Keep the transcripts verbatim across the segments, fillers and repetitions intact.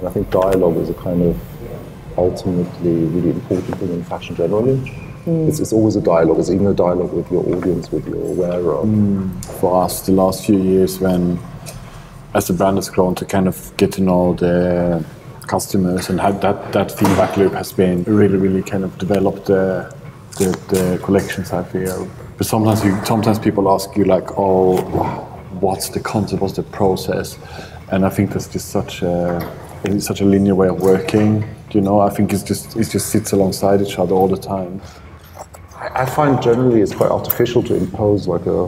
And I think dialogue is a kind of ultimately really important thing in fashion generally. Mm. It's, it's always a dialogue. It's even a dialogue with your audience, with your wearer. Mm. For us, the last few years when, as the brand has grown, to kind of get to know the customers and have that, that feedback loop has been really, really kind of developed the, the, the collections I feel. But sometimes, you, sometimes people ask you like, oh, what's the concept, what's the process? And I think that's just such a, it's such a linear way of working. You know, I think it's just it just sits alongside each other all the time. I find generally it's quite artificial to impose like a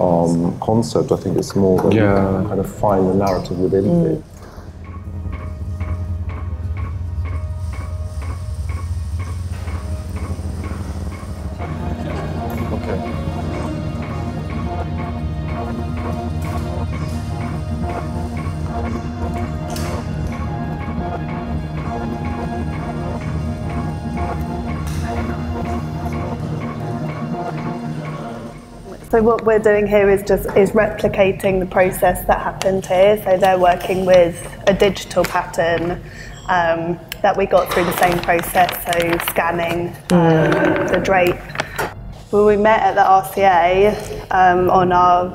um, concept. I think it's more that yeah. you can kind of find the narrative within mm. it. So what we're doing here is just is replicating the process that happened here. So they're working with a digital pattern um, that we got through the same process, so scanning um, the drape. Well, we met at the R C A um, on our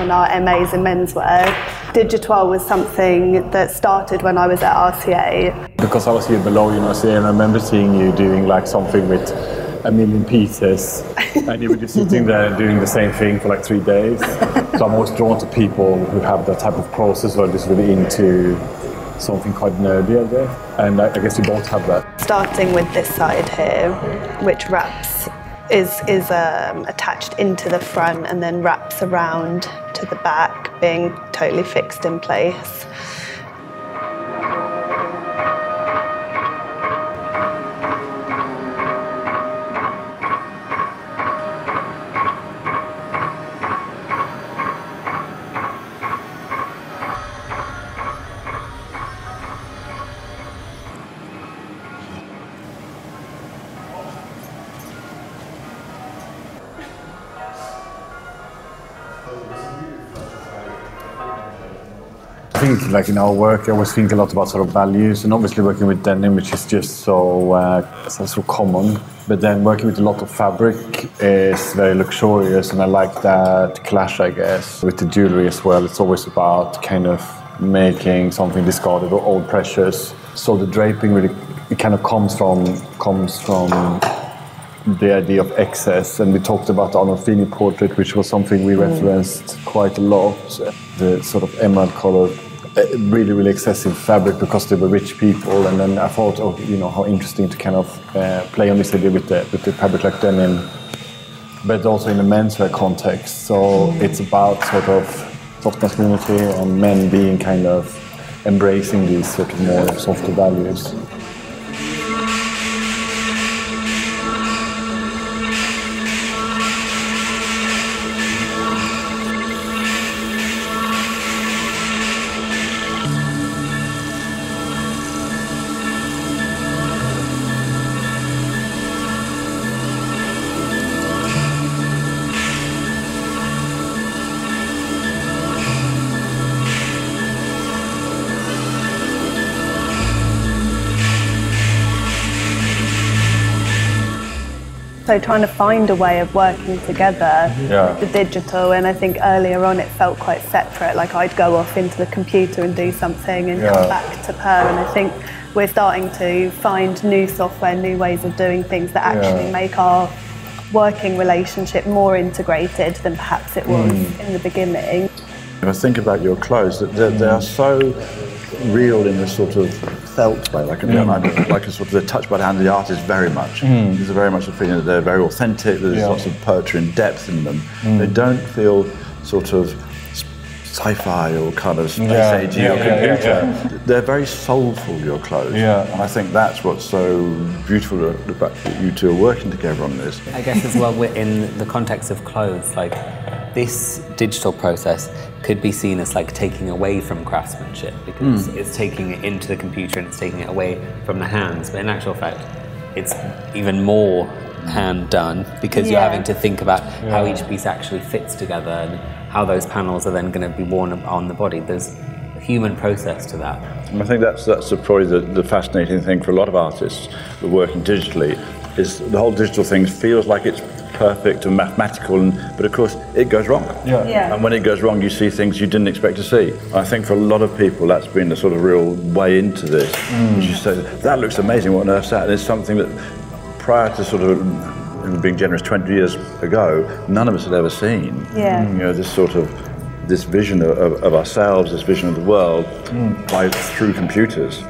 on our M As in menswear. Digital was something that started when I was at R C A. Because I was here below university, and I remember seeing you doing like something with a million pieces, and you were just sitting there doing the same thing for like three days. So I'm always drawn to people who have that type of process or just really into something quite nerdy, I guess. And I, I guess you both have that. Starting with this side here, which wraps, is, is um, attached into the front and then wraps around to the back, being totally fixed in place. I think, like in our work, I always think a lot about sort of values, and obviously working with denim, which is just so uh, so, so common. But then working with a lot of fabric is very luxurious, and I like that clash, I guess, with the jewelry as well. It's always about kind of making something discarded or old precious. So the draping really, it kind of comes from comes from the idea of excess, and we talked about the Arnolfini portrait, which was something we referenced mm. quite a lot. The sort of emerald color. Really, really excessive fabric because they were rich people, and then I thought, oh, you know, how interesting to kind of uh, play on this idea with the with the fabric like denim, but also in a menswear context. So it's about sort of soft masculinity and men being kind of embracing these sort of more softer values. So trying to find a way of working together, yeah. the digital, and I think earlier on it felt quite separate, like I'd go off into the computer and do something and yeah. come back to P E R, and I think we're starting to find new software, new ways of doing things that actually yeah. make our working relationship more integrated than perhaps it was mm. in the beginning. If I think about your clothes, they're, they are so real in a sort of felt way, like a, mm. like a sort of the touch by the hand of the artist, very much. Mm. There's very much a feeling that they're very authentic, there's yeah. lots of poetry and depth in them. Mm. They don't feel sort of sci-fi or kind of space yeah. agey yeah, or computer. Yeah, yeah, yeah. They're very soulful, your clothes. Yeah. And I think that's what's so beautiful about you two are working together on this. I guess as well, we're in the context of clothes, like this digital process could be seen as like taking away from craftsmanship, because mm. it's taking it into the computer and it's taking it away from the hands, but in actual fact it's even more hand done, because yeah. you're having to think about yeah. how each piece actually fits together and how those panels are then going to be worn on the body. There's a human process to that. I think that's, that's probably the, the fascinating thing for a lot of artists who are working digitally, is the whole digital thing feels like it's perfect and mathematical, and, but of course it goes wrong. Yeah. Yeah. And when it goes wrong, you see things you didn't expect to see. I think for a lot of people that's been the sort of real way into this. Mm. You say, that looks amazing, what on earth's that? And it's something that prior to sort of being generous twenty years ago, none of us had ever seen. Yeah. You know, this sort of, this vision of, of, of ourselves, this vision of the world, mm. by, through computers.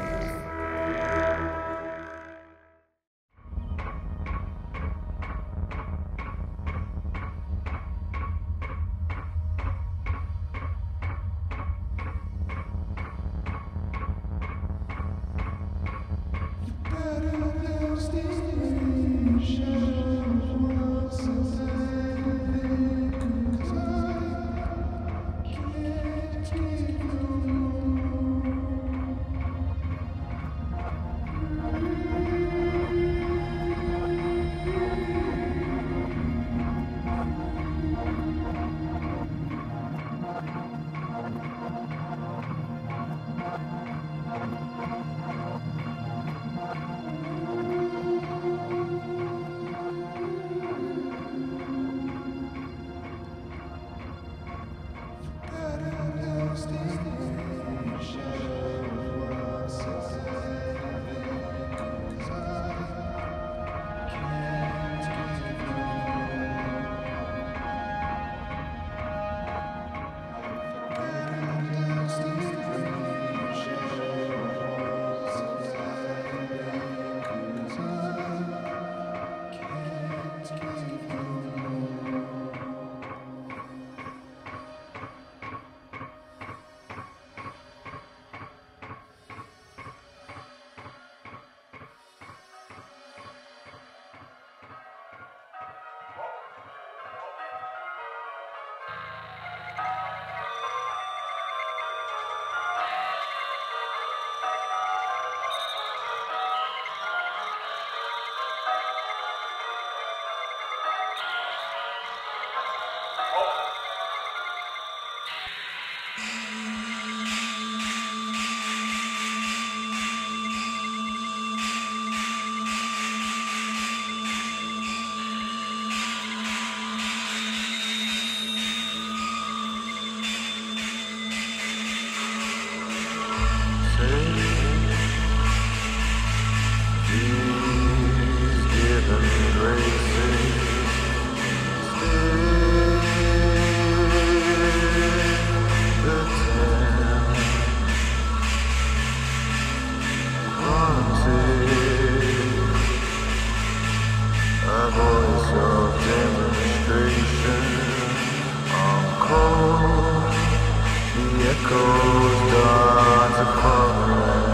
Echoes, gods, a